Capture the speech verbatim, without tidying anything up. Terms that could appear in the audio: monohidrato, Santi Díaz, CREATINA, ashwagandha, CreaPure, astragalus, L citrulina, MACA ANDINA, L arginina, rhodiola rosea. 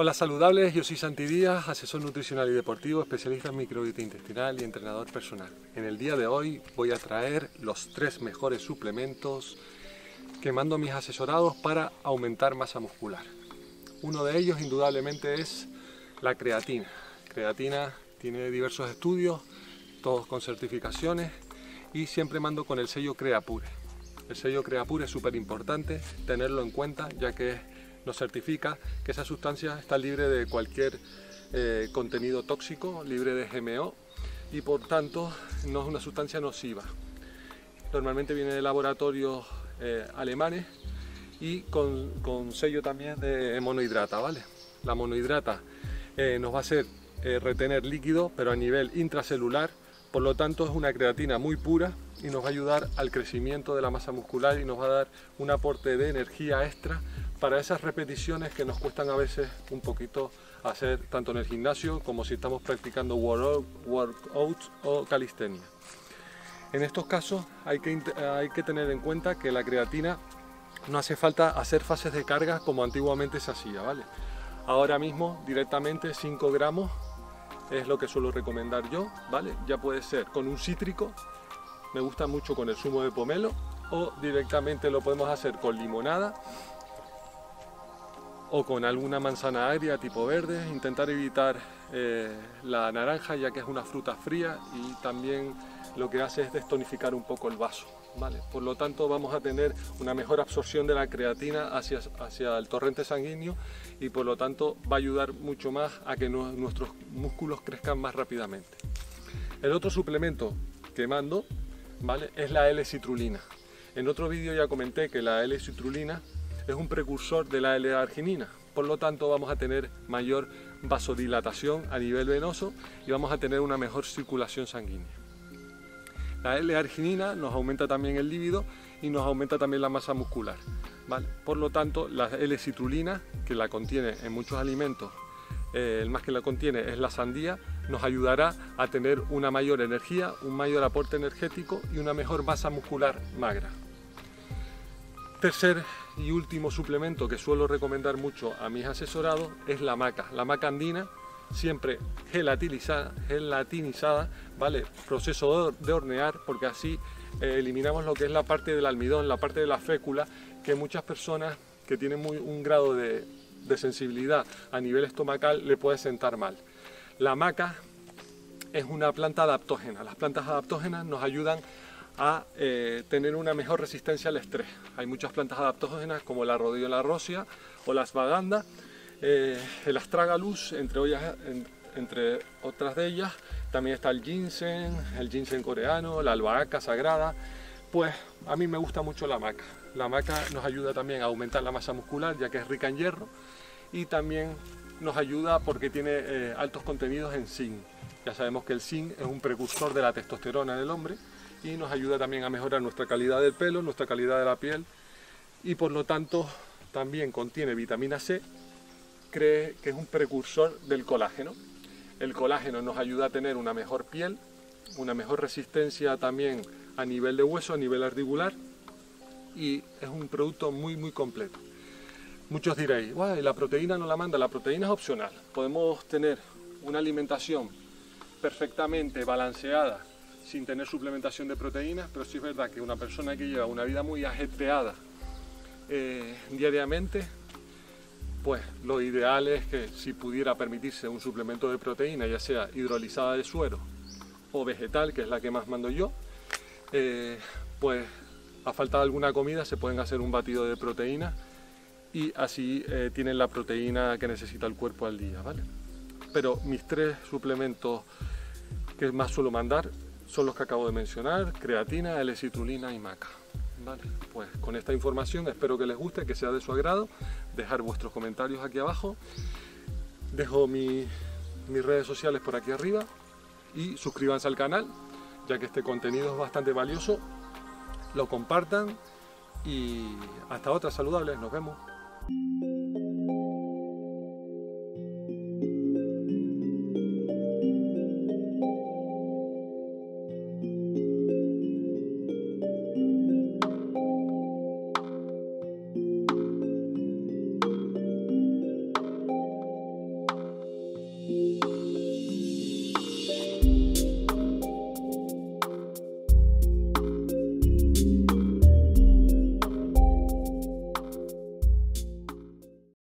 Hola saludables, yo soy Santi Díaz, asesor nutricional y deportivo, especialista en microbiota intestinal y entrenador personal. En el día de hoy voy a traer los tres mejores suplementos que mando a mis asesorados para aumentar masa muscular. Uno de ellos indudablemente es la creatina. Creatina tiene diversos estudios, todos con certificaciones y siempre mando con el sello CreaPure. El sello CreaPure es súper importante tenerlo en cuenta ya que es nos certifica que esa sustancia está libre de cualquier eh, contenido tóxico, libre de G M O y por tanto no es una sustancia nociva. Normalmente viene de laboratorios eh, alemanes y con, con sello también de monohidrata, ¿vale? La monohidrata eh, nos va a hacer eh, retener líquido pero a nivel intracelular, por lo tanto es una creatina muy pura y nos va a ayudar al crecimiento de la masa muscular y nos va a dar un aporte de energía extra para esas repeticiones que nos cuestan a veces un poquito hacer tanto en el gimnasio como si estamos practicando workouts o calistenia. En estos casos hay que, hay que tener en cuenta que la creatina no hace falta hacer fases de carga como antiguamente se hacía, ¿vale? Ahora mismo directamente cinco gramos es lo que suelo recomendar yo, ¿vale? Ya puede ser con un cítrico, me gusta mucho con el zumo de pomelo, o directamente lo podemos hacer con limonada o con alguna manzana agria tipo verde, intentar evitar eh, la naranja ya que es una fruta fría y también lo que hace es destonificar un poco el vaso, ¿vale? Por lo tanto vamos a tener una mejor absorción de la creatina hacia, hacia el torrente sanguíneo y por lo tanto va a ayudar mucho más a que no, nuestros músculos crezcan más rápidamente. El otro suplemento que mando, ¿vale?, es la L citrulina. En otro vídeo ya comenté que la L citrulina es un precursor de la L arginina, por lo tanto vamos a tener mayor vasodilatación a nivel venoso y vamos a tener una mejor circulación sanguínea. La L arginina nos aumenta también el líbido y nos aumenta también la masa muscular, ¿vale? Por lo tanto la L citrulina, que la contiene en muchos alimentos, eh, el más que la contiene es la sandía, nos ayudará a tener una mayor energía, un mayor aporte energético y una mejor masa muscular magra. Tercer y último suplemento que suelo recomendar mucho a mis asesorados es la maca, la maca andina, siempre gelatinizada, gelatinizada, ¿vale? Proceso de hornear, porque así eh, eliminamos lo que es la parte del almidón, la parte de la fécula, que muchas personas que tienen muy, un grado de, de sensibilidad a nivel estomacal le puede sentar mal. La maca es una planta adaptógena, las plantas adaptógenas nos ayudan a eh, tener una mejor resistencia al estrés. Hay muchas plantas adaptógenas como la rhodiola rosea o la ashwagandha, eh, el astragalus, entre, ollas, en, entre otras de ellas. También está el ginseng, el ginseng coreano, la albahaca sagrada. Pues a mí me gusta mucho la maca. La maca nos ayuda también a aumentar la masa muscular ya que es rica en hierro y también nos ayuda porque tiene eh, altos contenidos en zinc. Ya sabemos que el zinc es un precursor de la testosterona en el hombre y nos ayuda también a mejorar nuestra calidad del pelo, nuestra calidad de la piel y por lo tanto también contiene vitamina C, que es un precursor del colágeno. El colágeno nos ayuda a tener una mejor piel, una mejor resistencia también a nivel de hueso, a nivel articular y es un producto muy muy completo. Muchos diréis, guay, la proteína no la manda, la proteína es opcional. Podemos tener una alimentación perfectamente balanceada sin tener suplementación de proteínas, pero sí es verdad que una persona que lleva una vida muy ajetreada eh, diariamente, pues lo ideal es que si pudiera permitirse un suplemento de proteína, ya sea hidrolizada de suero o vegetal, que es la que más mando yo, eh, pues a falta de alguna comida se pueden hacer un batido de proteína y así eh, tienen la proteína que necesita el cuerpo al día, ¿vale? Pero mis tres suplementos que más suelo mandar son los que acabo de mencionar, creatina, L citrulina y maca, ¿vale? Pues con esta información espero que les guste, que sea de su agrado, dejar vuestros comentarios aquí abajo, dejo mi, mis redes sociales por aquí arriba y suscríbanse al canal, ya que este contenido es bastante valioso, lo compartan y hasta otras saludables, nos vemos.